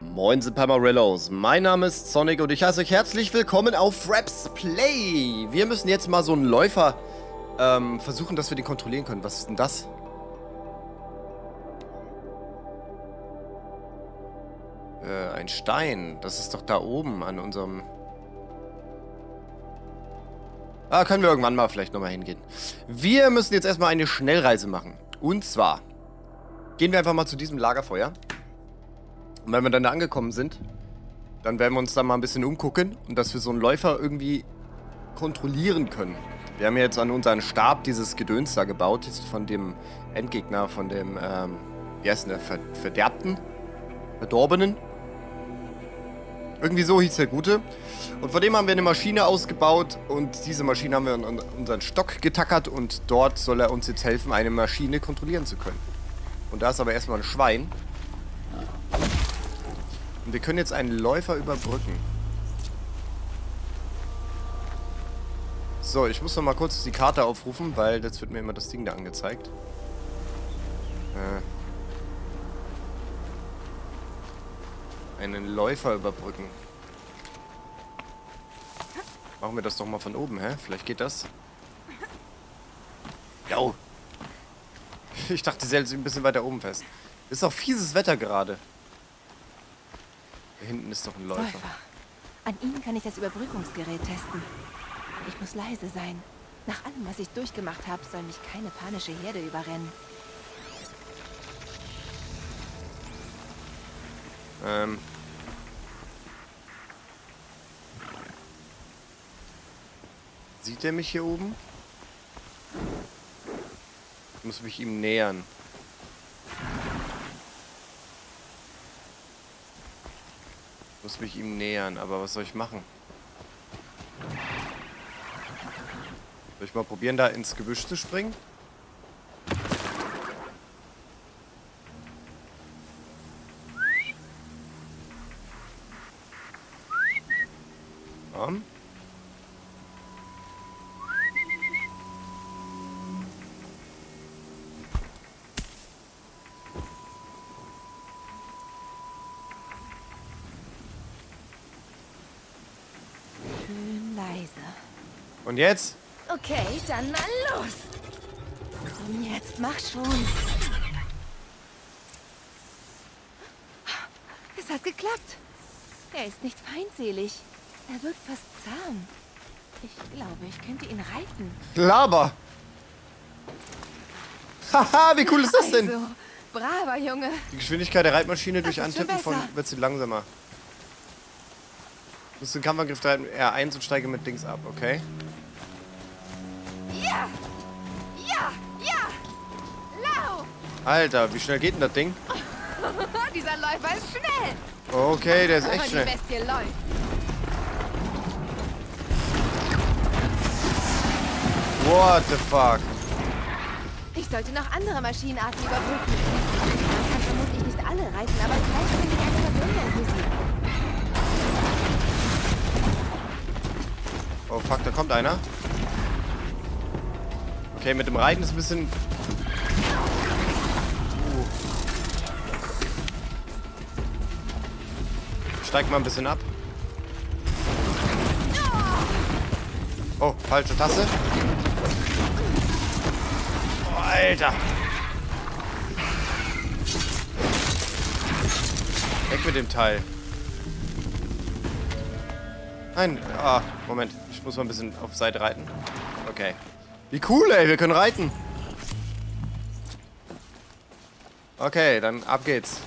Moin, Sie Pamarillos. Mein Name ist Sonic und ich heiße euch herzlich willkommen auf Raps Play. Wir müssen jetzt mal so einen Läufer versuchen, dass wir den kontrollieren können. Was ist denn das? Ein Stein. Das ist doch da oben an unserem... Ah, können wir irgendwann mal vielleicht nochmal hingehen. Wir müssen jetzt erstmal eine Schnellreise machen. Und zwar gehen wir einfach mal zu diesem Lagerfeuer. Und wenn wir dann da angekommen sind, dann werden wir uns da mal ein bisschen umgucken und dass wir so einen Läufer irgendwie kontrollieren können. Wir haben ja jetzt an unseren Stab dieses Gedöns da gebaut, von dem Endgegner, von dem, wie heißt der, Verderbten? Verdorbenen? Irgendwie so hieß der Gute. Und von dem haben wir eine Maschine ausgebaut und diese Maschine haben wir an unseren Stock getackert und dort soll er uns jetzt helfen, eine Maschine kontrollieren zu können. Und da ist aber erstmal ein Schwein. Und wir können jetzt einen Läufer überbrücken. So, ich muss noch mal kurz die Karte aufrufen, weil jetzt wird mir immer das Ding da angezeigt. Einen Läufer überbrücken. Machen wir das doch mal von oben, hä? Vielleicht geht das. Jo! Ich dachte, die selbst ein bisschen weiter oben fest. Ist auch fieses Wetter gerade. Da hinten ist doch ein Läufer. An ihnen kann ich das Überbrückungsgerät testen. Ich muss leise sein. Nach allem, was ich durchgemacht habe, soll mich keine panische Herde überrennen. Sieht er mich hier oben? Ich muss mich ihm nähern. Muss mich ihm nähern, aber was soll ich machen? Soll ich mal probieren, da ins Gebüsch zu springen? Ja. Und jetzt? Okay, dann mal los. Und jetzt mach schon. Es hat geklappt. Er ist nicht feindselig. Er wirkt fast zahm. Ich glaube, ich könnte ihn reiten. Laber. Haha, wie cool ist das denn? Also, braver Junge. Die Geschwindigkeit der Reitmaschine durch Antippen von wird sie langsamer. Muss den Kampfangriff R1 und steige mit Dings ab, okay? Ja! Ja! Ja! Lauf! Alter, wie schnell geht denn das Ding? Dieser Läufer ist schnell! Okay, der ist echt schnell. Die Bestie läuft. What the fuck? Ich sollte noch andere Maschinenarten überprüfen. Man kann vermutlich nicht alle reiten, aber vielleicht bin ich einfach verwundert. Oh fuck, da kommt einer. Okay, mit dem Reiten ist ein bisschen... Steigt mal ein bisschen ab. Oh, falsche Taste. Oh, Alter. Weg mit dem Teil. Nein, ah, Moment. Ich muss mal ein bisschen auf Seite reiten. Okay. Wie cool, ey. Wir können reiten. Okay, dann ab geht's.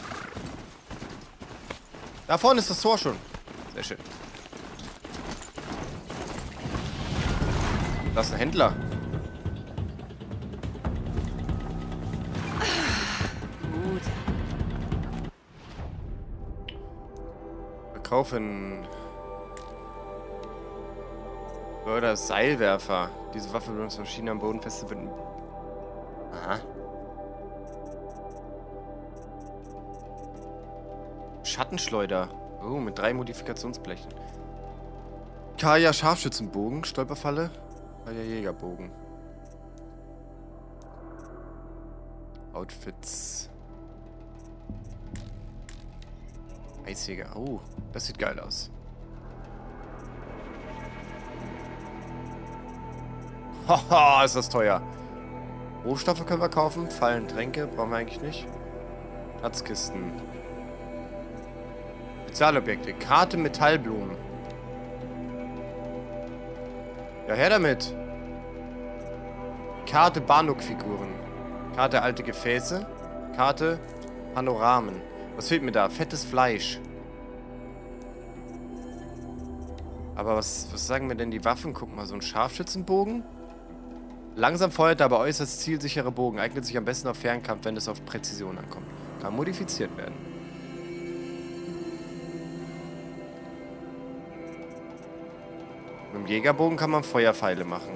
Da vorne ist das Tor schon. Sehr schön. Das ist ein Händler. Gut. Verkaufen... Oder Seilwerfer. Diese Waffe wird uns Maschinen am Boden festzubinden. Aha. Schattenschleuder. Oh, mit 3 Modifikationsblechen. Carja Scharfschützenbogen, Stolperfalle. Carja Jägerbogen. Outfits. Eisjäger. Oh, das sieht geil aus. Haha, ist das teuer. Rohstoffe können wir kaufen. Fallen, Tränke brauchen wir eigentlich nicht. Schatzkisten. Spezialobjekte. Karte, Metallblumen. Ja, her damit. Karte, Banuk-Figuren. Karte, alte Gefäße. Karte, Panoramen. Was fehlt mir da? Fettes Fleisch. Aber was sagen mir denn die Waffen? Guck mal, so ein Scharfschützenbogen. Langsam feuert, aber äußerst zielsichere Bogen. Eignet sich am besten auf Fernkampf, wenn es auf Präzision ankommt. Kann modifiziert werden. Mit dem Jägerbogen kann man Feuerpfeile machen.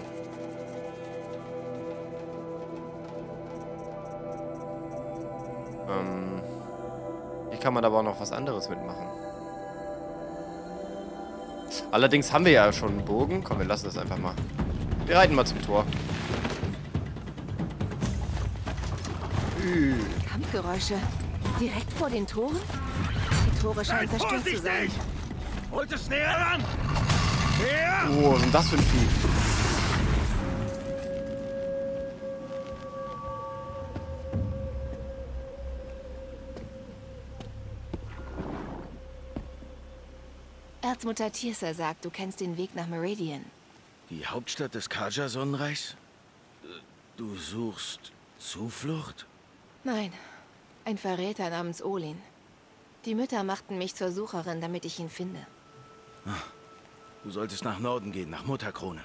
Hier kann man aber auch noch was anderes mitmachen. Allerdings haben wir ja schon einen Bogen. Komm, wir lassen das einfach mal. Wir reiten mal zum Tor. Kampfgeräusche. Direkt vor den Toren? Die Tore scheinen zerstört zu sein. Holt es näher ran! Näher! Oh, was ist das für ein Vieh? Erzmutter Tiersa sagt, du kennst den Weg nach Meridian. Die Hauptstadt des Carja-Sonnenreichs? Du suchst Zuflucht? Nein. Ein Verräter namens Olin. Die Mütter machten mich zur Sucherin, damit ich ihn finde. Ach, du solltest nach Norden gehen, nach Mutterkrone.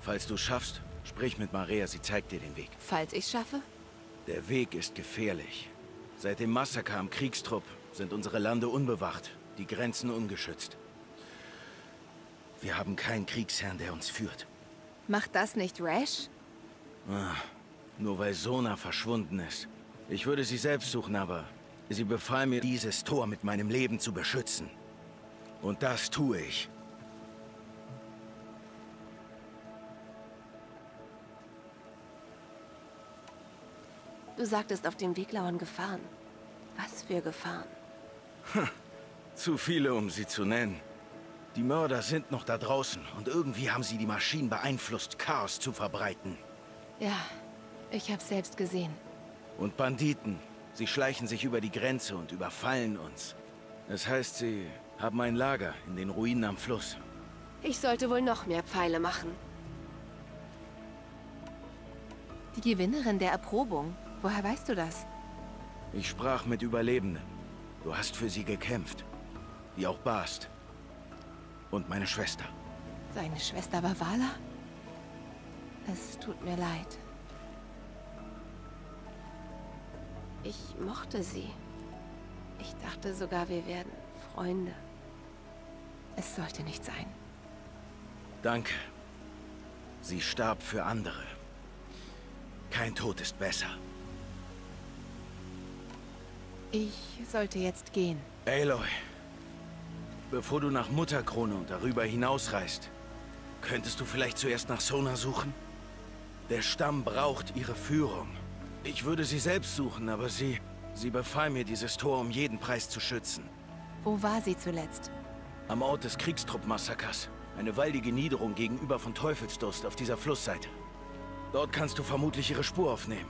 Falls du schaffst, sprich mit Maria, sie zeigt dir den Weg. Falls ich schaffe? Der Weg ist gefährlich. Seit dem Massaker am Kriegstrupp sind unsere Lande unbewacht, die Grenzen ungeschützt. Wir haben keinen Kriegsherrn, der uns führt. Macht das nicht Rash? Ah, nur weil Sona verschwunden ist. Ich würde sie selbst suchen, aber sie befahl mir, dieses Tor mit meinem Leben zu beschützen. Und das tue ich. Du sagtest, auf dem Weg lauern Gefahren. Was für Gefahren? Zu viele, um sie zu nennen. Die Mörder sind noch da draußen und irgendwie haben sie die Maschinen beeinflusst, Chaos zu verbreiten. Ja, ich hab's selbst gesehen. Und Banditen. Sie schleichen sich über die Grenze und überfallen uns. Das heißt, sie haben ein Lager in den Ruinen am Fluss. Ich sollte wohl noch mehr Pfeile machen. Die Gewinnerin der Erprobung. Woher weißt du das? Ich sprach mit Überlebenden. Du hast für sie gekämpft. Wie auch Bast. Und meine Schwester. Seine Schwester war Wala? Es tut mir leid. Ich mochte sie. Ich dachte sogar, wir werden Freunde. Es sollte nicht sein. Danke. Sie starb für andere. Kein Tod ist besser. Ich sollte jetzt gehen. Aloy. Bevor du nach Mutterkrone und darüber hinausreist, könntest du vielleicht zuerst nach Sona suchen? Der Stamm braucht ihre Führung. Ich würde sie selbst suchen, aber sie befahl mir, dieses Tor um jeden Preis zu schützen. Wo war sie zuletzt? Am Ort des Kriegstrupp-Massakers. Eine waldige Niederung gegenüber von Teufelsdurst auf dieser Flussseite. Dort kannst du vermutlich ihre Spur aufnehmen.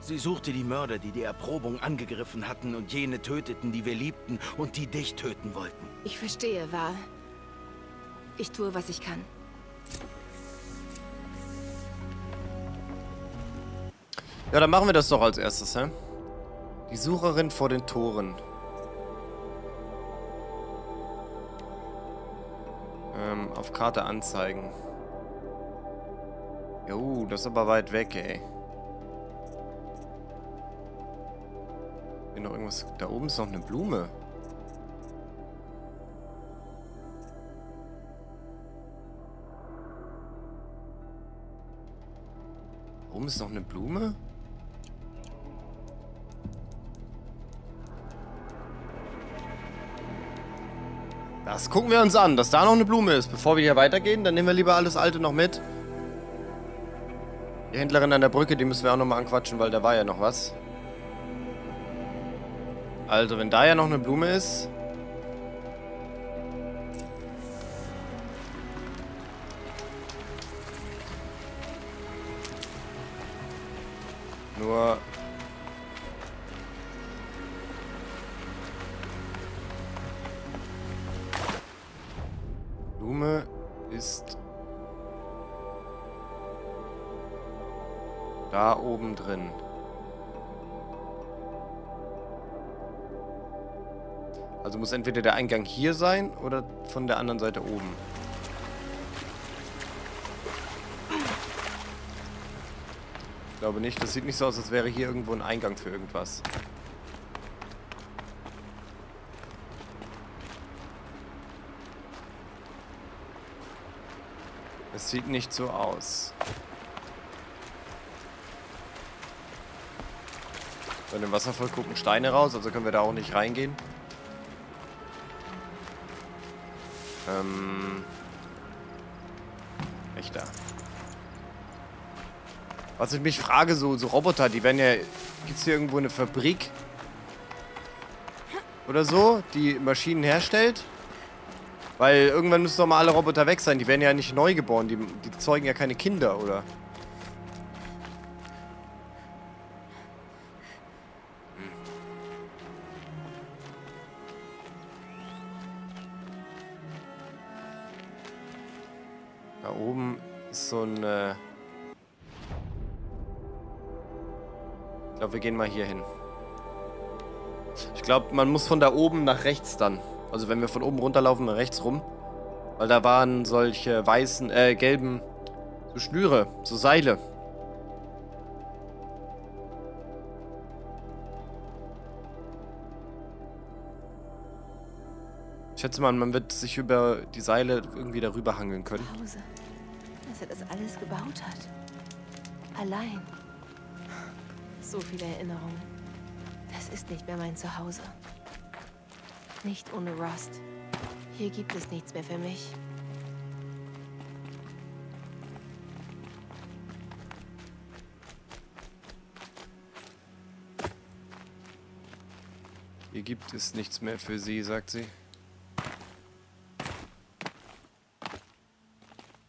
Sie suchte die Mörder, die die Erprobung angegriffen hatten und jene töteten, die wir liebten und die dich töten wollten. Ich verstehe, Val. Ich tue, was ich kann. Ja, dann machen wir das doch als erstes, hä? Die Sucherin vor den Toren. Auf Karte anzeigen. Jo, das ist aber weit weg, ey. Noch irgendwas. Da oben ist noch eine Blume. Da oben ist noch eine Blume? Das gucken wir uns an, dass da noch eine Blume ist. Bevor wir hier weitergehen, dann nehmen wir lieber alles Alte noch mit. Die Händlerin an der Brücke, die müssen wir auch nochmal anquatschen, weil da war ja noch was. Also, wenn da ja noch eine Blume ist... Nur... Blume ist... da oben drin. Also muss entweder der Eingang hier sein oder von der anderen Seite oben. Ich glaube nicht, das sieht nicht so aus, als wäre hier irgendwo ein Eingang für irgendwas. Es sieht nicht so aus. So, in dem Wasserfall gucken Steine raus, also können wir da auch nicht reingehen. Echt da. Was ich mich frage, so Roboter, die werden ja... Gibt's hier irgendwo eine Fabrik? Oder so, die Maschinen herstellt? Weil irgendwann müssen doch mal alle Roboter weg sein. Die werden ja nicht neu geboren. Die zeugen ja keine Kinder, oder? Da oben ist so ein... Ich glaube, wir gehen mal hier hin. Ich glaube, man muss von da oben nach rechts dann. Also wenn wir von oben runterlaufen, dann rechts rum. Weil da waren solche weißen, gelben... So Schnüre, so Seile. Ich schätze mal, man wird sich über die Seile irgendwie darüber hangeln können. Hause, dass er das alles gebaut hat. Allein. So viele Erinnerungen. Das ist nicht mehr mein Zuhause. Nicht ohne Rust. Hier gibt es nichts mehr für mich. Hier gibt es nichts mehr für sie, sagt sie.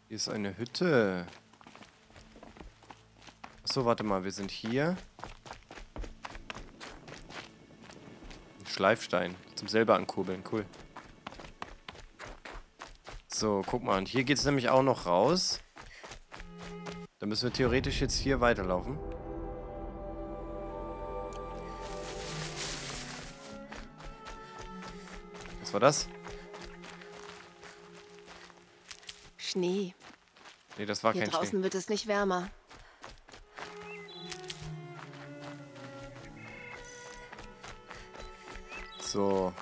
Hier ist eine Hütte. Achso, warte mal, wir sind hier. Ein Schleifstein zum selber ankurbeln, cool. So, guck mal, und hier geht es nämlich auch noch raus. Da müssen wir theoretisch jetzt hier weiterlaufen. Was war das? Schnee. Nee, das war kein Schnee. Hier draußen wird es nicht wärmer. So.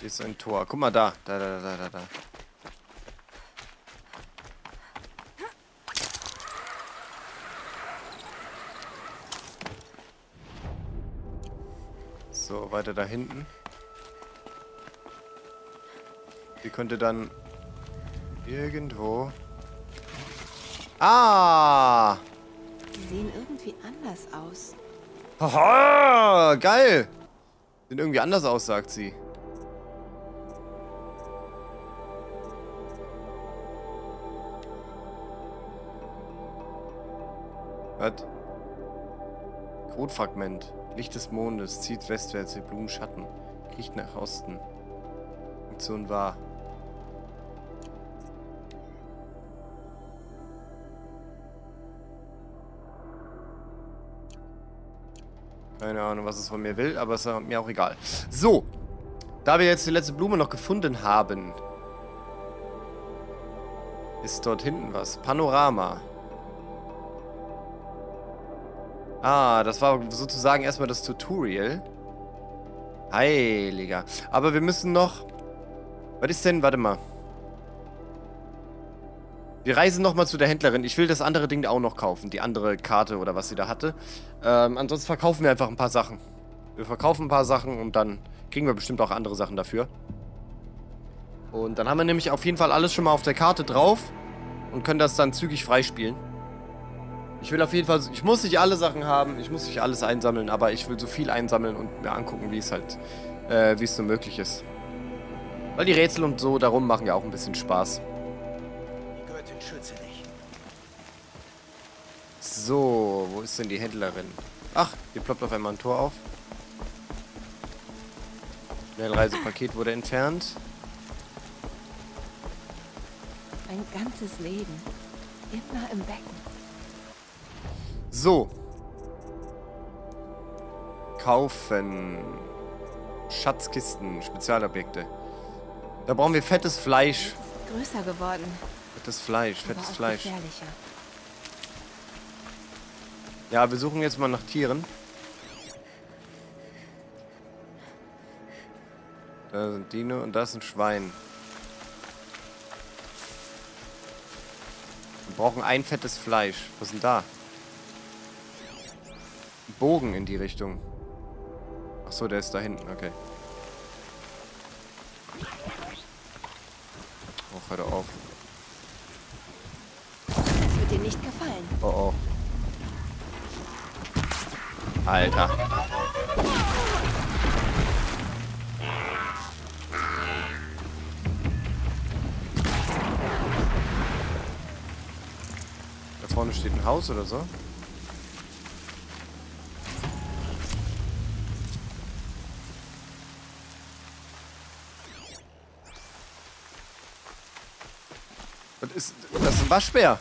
Hier ist ein Tor. Guck mal da. Da. So, weiter da hinten. Die könnte dann irgendwo... Ah! Die sehen irgendwie anders aus. Haha! Geil! Sehen irgendwie anders aus, sagt sie. Was? Kotfragment. Licht des Mondes zieht westwärts die Blumenschatten, kriecht nach Osten. Funktion wahr. Keine Ahnung, was es von mir will, aber es ist mir auch egal. So, da wir jetzt die letzte Blume noch gefunden haben, ist dort hinten was. Panorama. Ah, das war sozusagen erstmal das Tutorial. Heiliger. Aber wir müssen noch... Was ist denn? Warte mal. Wir reisen nochmal zu der Händlerin. Ich will das andere Ding auch noch kaufen. Die andere Karte oder was sie da hatte. Ansonsten verkaufen wir einfach ein paar Sachen. Wir verkaufen ein paar Sachen und dann kriegen wir bestimmt auch andere Sachen dafür. Und dann haben wir nämlich auf jeden Fall alles schon mal auf der Karte drauf und können das dann zügig freispielen. Ich will auf jeden Fall, ich muss nicht alle Sachen haben, ich muss nicht alles einsammeln, aber ich will so viel einsammeln und mir angucken, wie es halt, wie es so möglich ist. Weil die Rätsel und so darum machen ja auch ein bisschen Spaß. Die Göttin schütze dich. So, wo ist denn die Händlerin? Ach, hier ploppt auf einmal ein Tor auf. Schnellreisepaket wurde entfernt. Mein ganzes Leben. Immer im Becken. So. Kaufen. Schatzkisten, Spezialobjekte. Da brauchen wir fettes Fleisch. Ist größer geworden. Fettes Fleisch, fettes Fleisch. Ja, wir suchen jetzt mal nach Tieren. Da sind Dino und da ist ein Schwein. Wir brauchen ein fettes Fleisch. Was ist denn da? Ein Bogen in die Richtung. Achso, der ist da hinten, okay. Oh, hör doch auf. Das wird dir nicht gefallen. Oh, oh. Alter. Da vorne steht ein Haus oder so. Das ist ein Waschbär.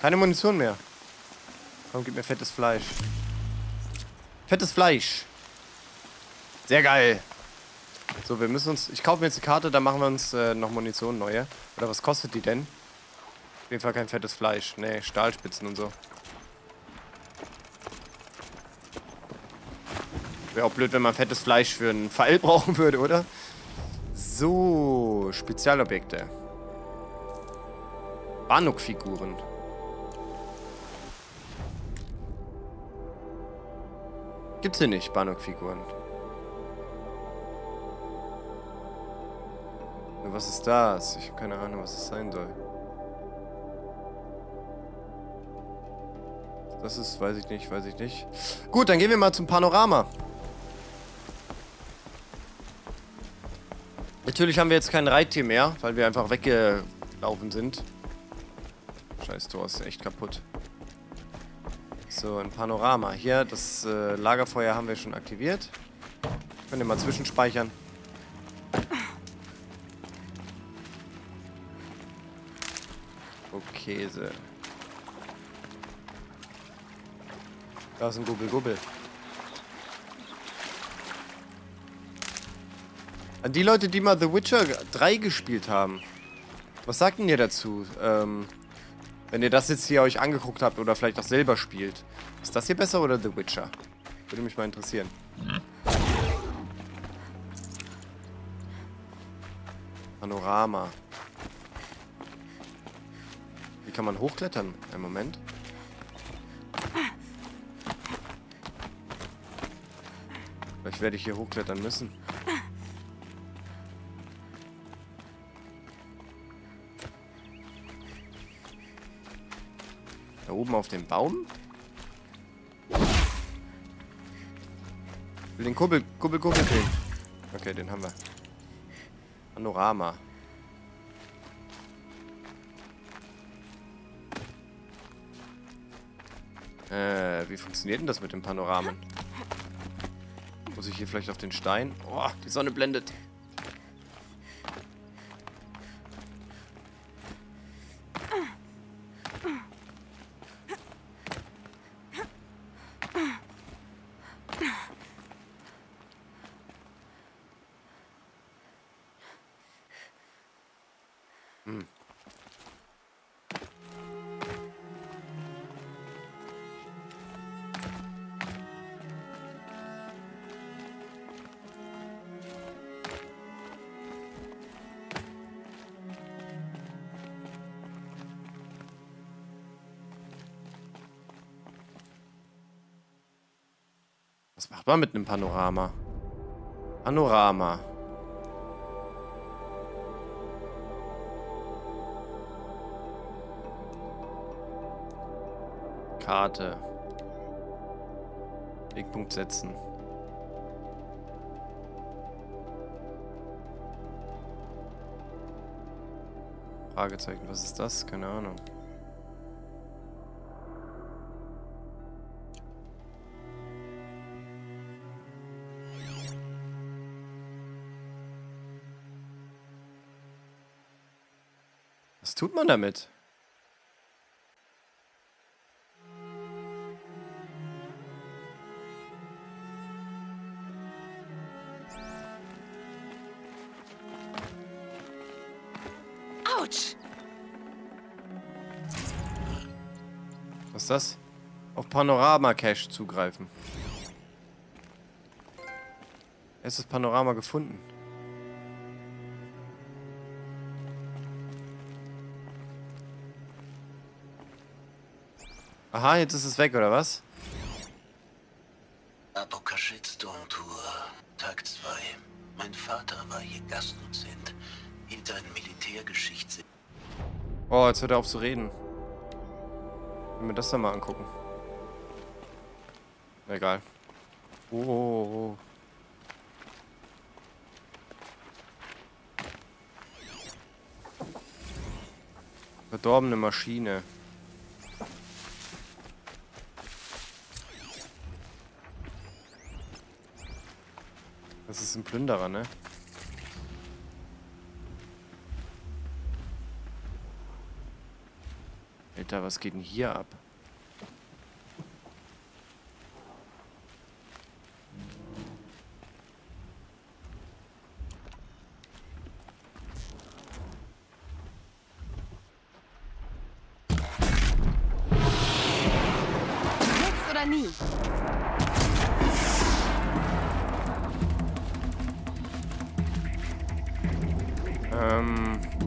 Keine Munition mehr. Komm, gib mir fettes Fleisch. Fettes Fleisch. Sehr geil. So, wir müssen uns... Ich kaufe mir jetzt eine Karte, dann machen wir uns noch Munition neue. Oder was kostet die denn? Auf jeden Fall kein fettes Fleisch. Nee, Stahlspitzen und so. Wäre auch blöd, wenn man fettes Fleisch für einen Pfeil brauchen würde, oder? So, Spezialobjekte. Banuk-Figuren. Gibt's hier nicht, Banuk-Figuren. Was ist das? Ich habe keine Ahnung, was es sein soll. Das ist, weiß ich nicht, weiß ich nicht. Gut, dann gehen wir mal zum Panorama. Natürlich haben wir jetzt kein Reittier mehr, weil wir einfach weggelaufen sind. Scheiß Tor ist echt kaputt. So, ein Panorama. Hier, das Lagerfeuer haben wir schon aktiviert. Können wir mal zwischenspeichern. Okay, so. Da ist ein Gubbel-Gubbel. An die Leute, die mal The Witcher 3 gespielt haben, was sagt denn ihr dazu? Wenn ihr das jetzt hier euch angeguckt habt oder vielleicht auch selber spielt. Ist das hier besser oder The Witcher? Würde mich mal interessieren. Panorama. Wie kann man hochklettern? Einen Moment. Vielleicht werde ich hier hochklettern müssen. Da oben auf dem Baum? Ich will den Kubbel kriegen. Okay, den haben wir. Panorama. Wie funktioniert denn das mit den Panoramen? Muss ich hier vielleicht auf den Stein? Oh, die Sonne blendet. Was macht man mit einem Panorama? Panorama. Karte. Wegpunkt setzen. Fragezeichen, was ist das? Keine Ahnung. Was tut man damit? Was ist das? Auf Panorama-Cache zugreifen. Erstes Panorama gefunden. Aha, jetzt ist es weg, oder was? Apokaschitsturm-Tour, Tag 2. Mein Vater war hier Gastdozent, hielt einen Militärgeschichtssinn. Oh, jetzt hört er auf zu reden. Wenn wir das dann mal angucken. Egal. Oh. Verdorbene Maschine. Das ist ein Plünderer, ne? Alter, was geht denn hier ab? Jetzt oder nie?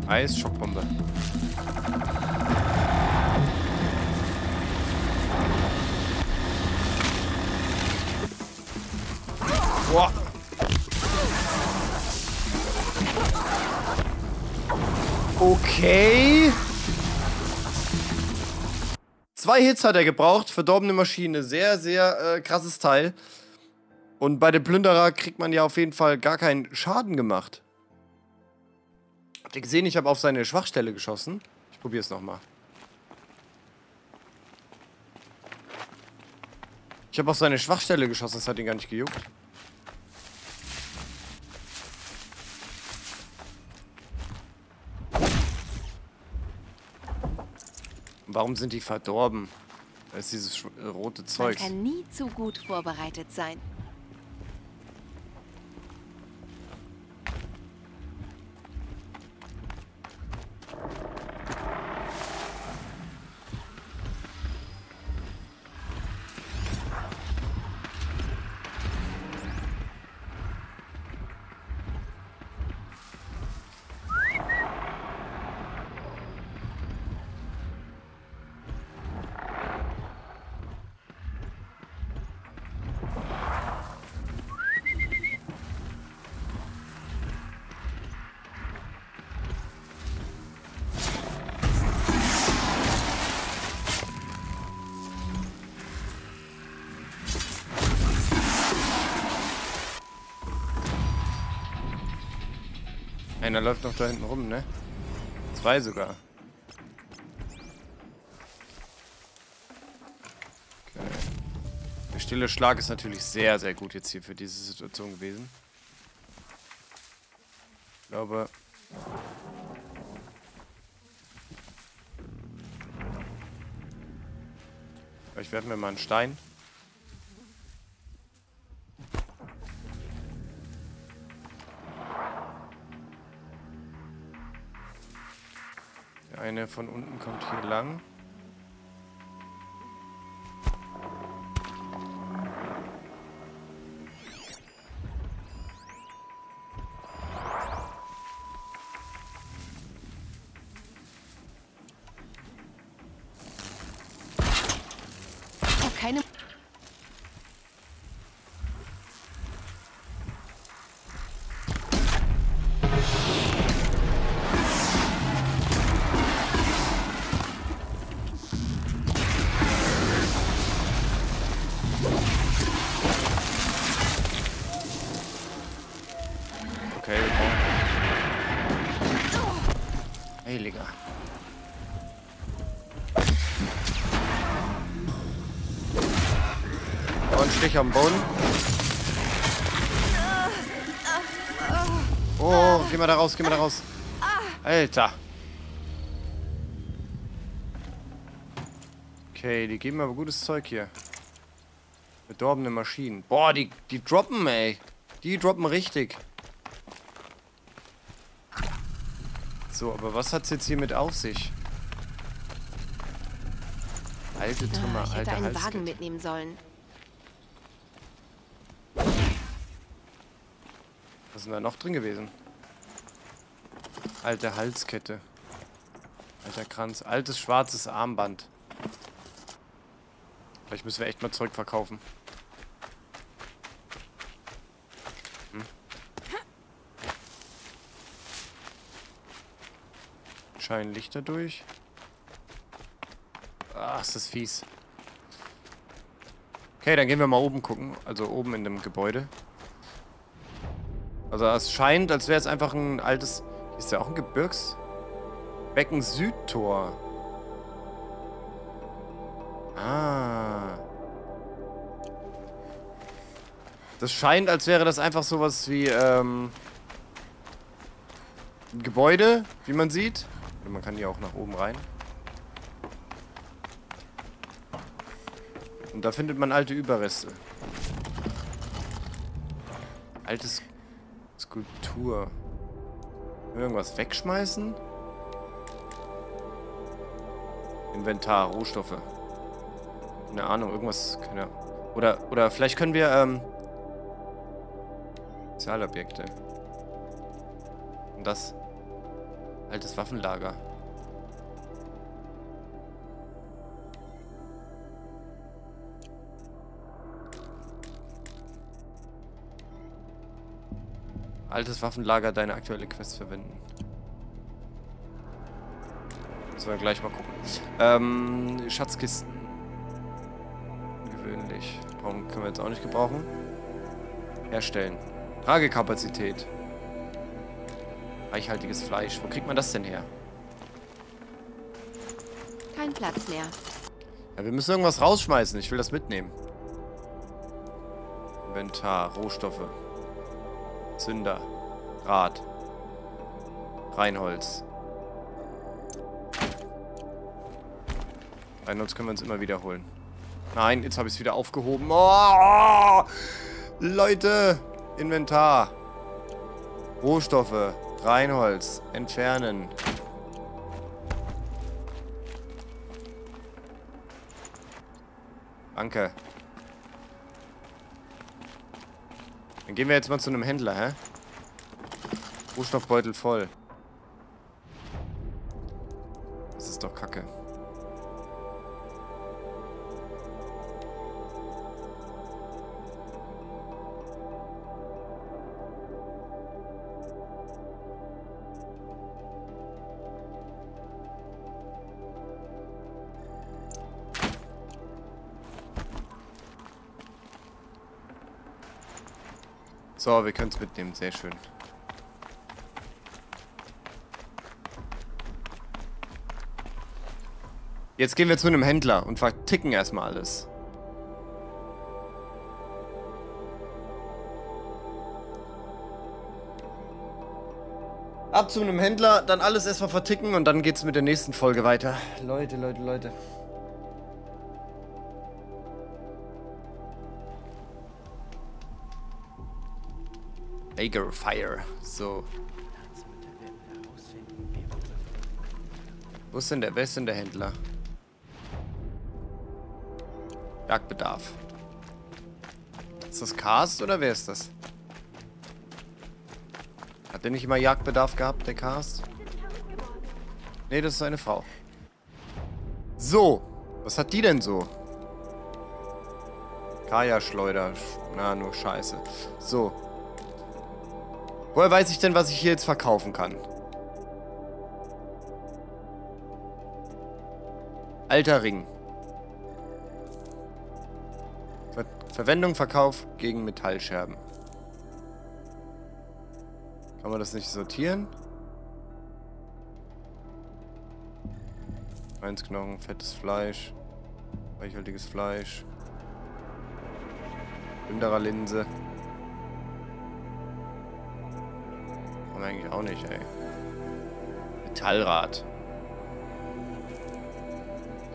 Eisschockbombe. Boah. Okay. 2 Hits hat er gebraucht. Verdorbene Maschine. Sehr, sehr krasses Teil. Und bei dem Plünderer kriegt man ja auf jeden Fall gar keinen Schaden gemacht. Habt ihr gesehen, ich habe auf seine Schwachstelle geschossen. Ich probiere es nochmal. Ich habe auf seine Schwachstelle geschossen. Das hat ihn gar nicht gejuckt. Warum sind die verdorben? Da ist dieses rote Zeug. Man kann nie zu gut vorbereitet sein. Einer läuft noch da hinten rum, ne? 2 sogar. Okay. Der stille Schlag ist natürlich sehr, sehr gut jetzt hier für diese Situation gewesen. Ich glaube... Ich werfe mir mal einen Stein. Eine von unten kommt hier lang. Oh, keine. und Stich am Boden. Oh, geh mal da raus, geh mal da raus. Alter. Okay, die geben aber gutes Zeug hier. Verdorbene Maschinen. Boah, die droppen, ey. Die droppen richtig. So, aber was hat's jetzt hier mit auf sich? Alte Trümmer, alter Hals. Ich hätte einen Wagen mitnehmen sollen. Was ist denn da noch drin gewesen? Alte Halskette. Alter Kranz. Altes schwarzes Armband. Vielleicht müssen wir echt mal Zeug verkaufen. Hm. Scheinen Lichter durch. Ach, ist das fies. Okay, dann gehen wir mal oben gucken. Also oben in dem Gebäude. Also es scheint, als wäre es einfach ein altes... Ist ja auch ein Gebirgs... Becken Südtor. Ah. Das scheint, als wäre das einfach sowas wie, ein Gebäude, wie man sieht. Oder man kann hier auch nach oben rein. Und da findet man alte Überreste. Altes Skulptur. Irgendwas wegschmeißen? Inventar, Rohstoffe. Keine Ahnung, irgendwas. Keine Ahnung. Oder vielleicht können wir, Spezialobjekte. Und das. Altes Waffenlager. Altes Waffenlager, deine aktuelle Quest verwenden. Müssen wir gleich mal gucken. Schatzkisten. Gewöhnlich. Darum können wir jetzt auch nicht gebrauchen. Herstellen. Tragekapazität. Reichhaltiges Fleisch. Wo kriegt man das denn her? Kein Platz mehr. Ja, wir müssen irgendwas rausschmeißen. Ich will das mitnehmen. Inventar, Rohstoffe. Zünder, Rad, Reinholz. Reinholz können wir uns immer wiederholen. Nein, jetzt habe ich es wieder aufgehoben. Oh, Leute, Inventar, Rohstoffe, Reinholz, entfernen. Danke. Dann gehen wir jetzt mal zu einem Händler, hä? Rohstoffbeutel voll. Das ist doch Kacke. So, wir können es mitnehmen. Sehr schön. Jetzt gehen wir zu einem Händler und verticken erstmal alles. Ab zu einem Händler, dann alles erstmal verticken und dann geht's mit der nächsten Folge weiter. Leute, Leute, Leute. Fire. So. Wo ist denn der? Wer ist denn der Händler? Jagdbedarf. Ist das Cast oder wer ist das? Hat der nicht immer Jagdbedarf gehabt, der Cast? Nee, das ist eine Frau. So. Was hat die denn so? Carja-Schleuder. Na, nur Scheiße. So. Woher weiß ich denn, was ich hier jetzt verkaufen kann? Alter Ring. Verwendung, Verkauf gegen Metallscherben. Kann man das nicht sortieren? Schweinsknochen, fettes Fleisch, reichhaltiges Fleisch. Plünderer Linse. Brauchen wir eigentlich auch nicht, ey. Metallrad.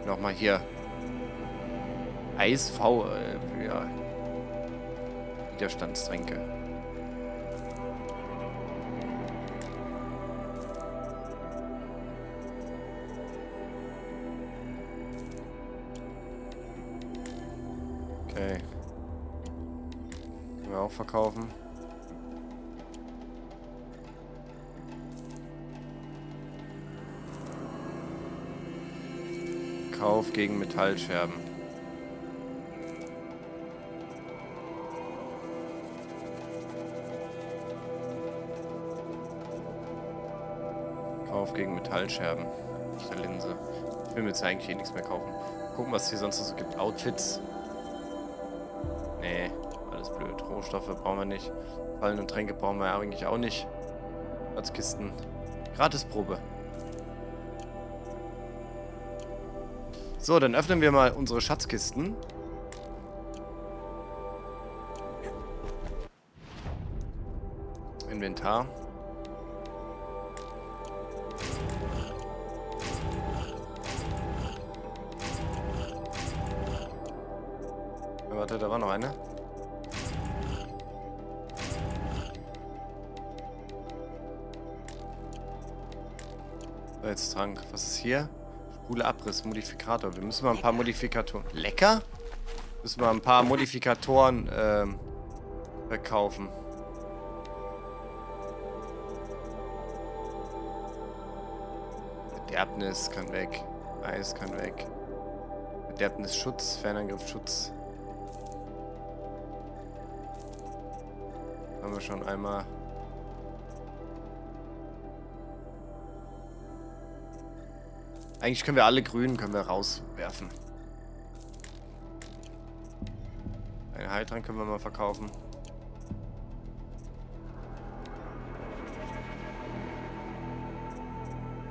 Nochmal hier. Eisv. Ja. Widerstandstränke. Okay. Können wir auch verkaufen. Kauf gegen Metallscherben. Kauf gegen Metallscherben. Aus der Linse. Ich will mir jetzt eigentlich hier nichts mehr kaufen. Gucken, was es hier sonst so gibt. Outfits. Nee, alles blöd. Rohstoffe brauchen wir nicht. Fallen und Tränke brauchen wir eigentlich auch nicht. Platzkisten. Gratisprobe. So, dann öffnen wir mal unsere Schatzkisten. Inventar. Warte, da war noch eine. So, jetzt Trank. Was ist hier? Coole Abriss, Modifikator. Wir müssen mal ein paar Modifikatoren... Lecker? Müssen wir ein paar Modifikatoren verkaufen. Verderbnis kann weg. Eis kann weg. Verderbnis Schutz, Fernangriff Schutz. Haben wir schon einmal... Eigentlich können wir alle Grünen rauswerfen. Einen Heiltrank können wir mal verkaufen.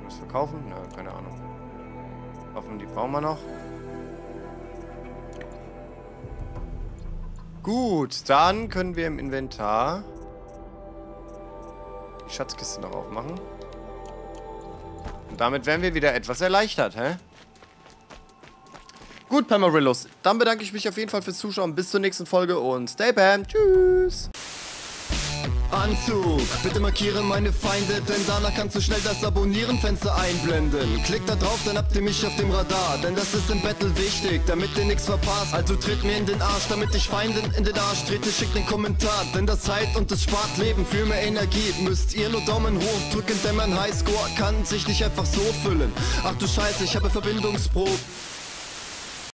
Was verkaufen? Na, keine Ahnung. Hoffen, die brauchen wir noch. Gut, dann können wir im Inventar die Schatzkiste noch aufmachen. Damit werden wir wieder etwas erleichtert, hä? Gut, Pamarillos. Dann bedanke ich mich auf jeden Fall fürs Zuschauen. Bis zur nächsten Folge und stay Pam. Tschüss. Anzug. Bitte markiere meine Feinde, denn danach kannst du schnell das Abonnieren-Fenster einblenden. Klick da drauf, dann habt ihr mich auf dem Radar, denn das ist im Battle wichtig, damit ihr nichts verpasst. Also tritt mir in den Arsch, damit ich Feinden in den Arsch trete, schickt den Kommentar, denn das heilt und das spart Leben. Für mehr Energie müsst ihr nur Daumen hoch drücken, denn mein Highscore kann sich nicht einfach so füllen. Ach du Scheiße, ich habe Verbindungsprobe.